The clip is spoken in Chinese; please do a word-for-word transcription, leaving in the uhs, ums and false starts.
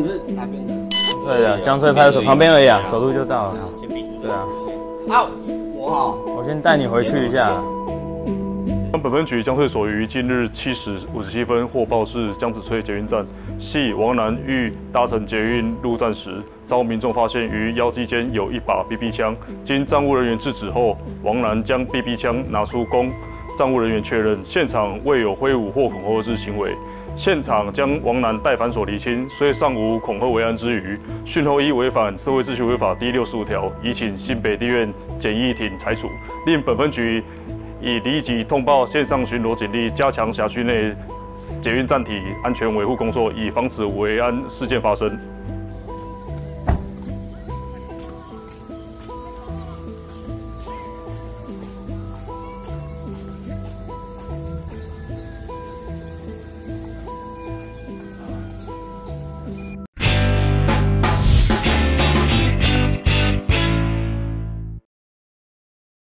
你是哪边的？对的，江翠派出所旁边而已啊，走路就到了。对啊。啊，我好，我先带你回去一下。 本分局江翠所于近日七时五十七分获报至江子翠捷运站，系王男欲搭乘捷运入站时，遭民众发现于腰际间有一把 B B 枪。经站务人员制止后，王男将 B B 枪拿出供站务人员确认，现场未有挥舞或恐吓之行为。现场将王男带反所厘清，虽尚无恐吓为安之余，讯后依违反《社会秩序维护法》第六十五条，已请新北地院简易庭裁处。另本分局 以立即通报线上巡逻警力，加强辖区内捷运站体安全维护工作，以防止维安事件发生。